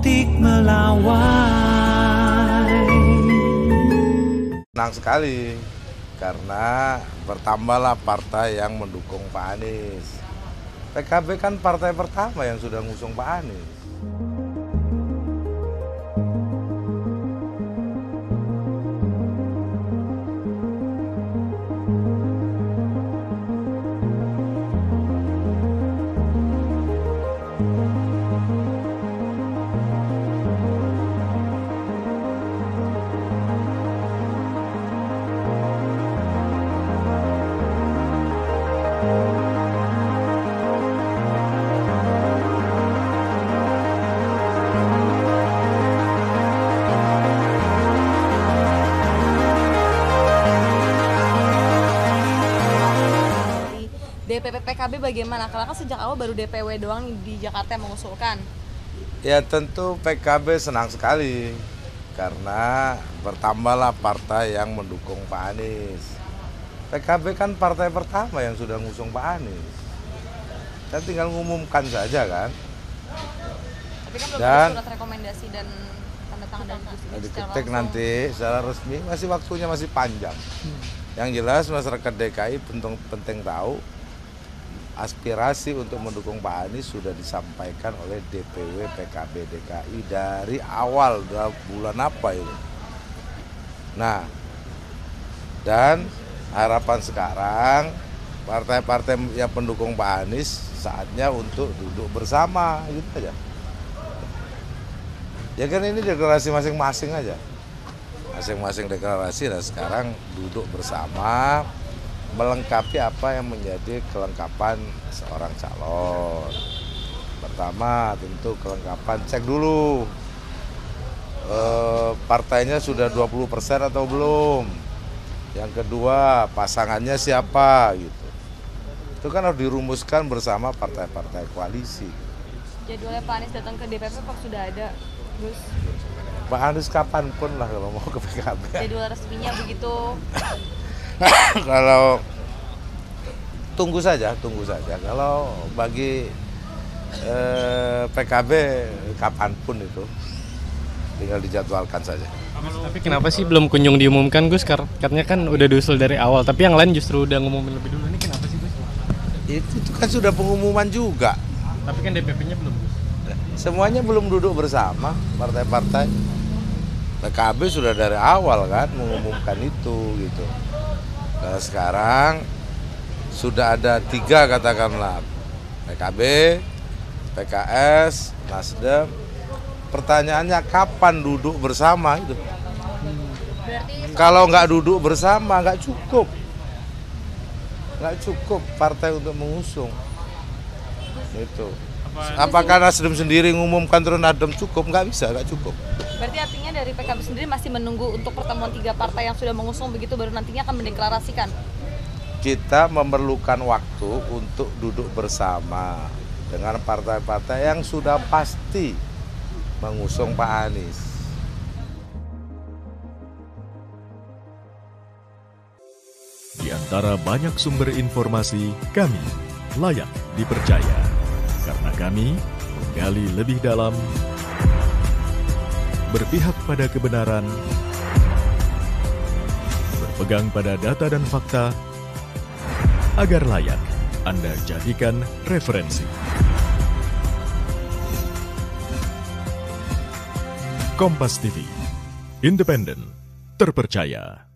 Titik melawai. Senang sekali karena bertambahlah partai yang mendukung Pak Anies. PKB kan partai pertama yang sudah ngusung Pak Anies. DPP PKB bagaimana? Karena kan sejak awal baru DPW doang di Jakarta yang mengusulkan. Ya tentu PKB senang sekali karena bertambahlah partai yang mendukung Pak Anies. PKB kan partai pertama yang sudah ngusung Pak Anies. Dan tinggal mengumumkan saja kan. Tapi kan belum ada surat rekomendasi dan tanda tangan dan diketik nanti secara resmi, masih waktunya masih panjang. Yang jelas masyarakat DKI penting tahu aspirasi untuk mendukung Pak Anies sudah disampaikan oleh DPW PKB DKI dari awal, dari bulan apa ini. Nah, dan harapan sekarang partai-partai yang pendukung Pak Anies saatnya untuk duduk bersama, gitu aja. Ya kan ini deklarasi masing-masing aja. Masing-masing deklarasi dan sekarang duduk bersama melengkapi apa yang menjadi kelengkapan seorang calon. Pertama tentu kelengkapan, cek dulu partainya sudah 20% atau belum. Yang kedua pasangannya siapa gitu. Itu kan harus dirumuskan bersama partai-partai koalisi. Jadwalnya Pak Anies datang ke DPP kok sudah ada, Gus? Pak Anies kapanpun lah kalau mau ke PKB. Jadwal resminya begitu. Kalau tunggu saja. Kalau bagi PKB kapanpun itu tinggal dijadwalkan saja. Tapi kenapa sih belum kunjung diumumkan, Gus? Katanya kan udah diusul dari awal, tapi yang lain justru udah ngumumin lebih dulu. Ini kenapa sih, Gus? Itu kan sudah pengumuman juga. Tapi kan DPP-nya belum. Semuanya belum duduk bersama partai-partai. PKB sudah dari awal kan mengumumkan itu gitu. Nah, sekarang sudah ada tiga katakanlah, PKB, PKS, Nasdem. Pertanyaannya kapan duduk bersama itu? Kalau nggak duduk bersama nggak cukup partai untuk mengusung. Itu. Apa karena Nasdem sendiri ngumumkan terus Nasdem cukup? Nggak bisa, nggak cukup. Berarti artinya dari PKB sendiri masih menunggu untuk pertemuan tiga partai yang sudah mengusung, begitu baru nantinya akan mendeklarasikan? Kita memerlukan waktu untuk duduk bersama dengan partai-partai yang sudah pasti mengusung Pak Anies. Di antara banyak sumber informasi, kami layak dipercaya. Karena kami menggali lebih dalam, berpihak pada kebenaran, berpegang pada data dan fakta, agar layak Anda jadikan referensi. Kompas TV, independen, terpercaya.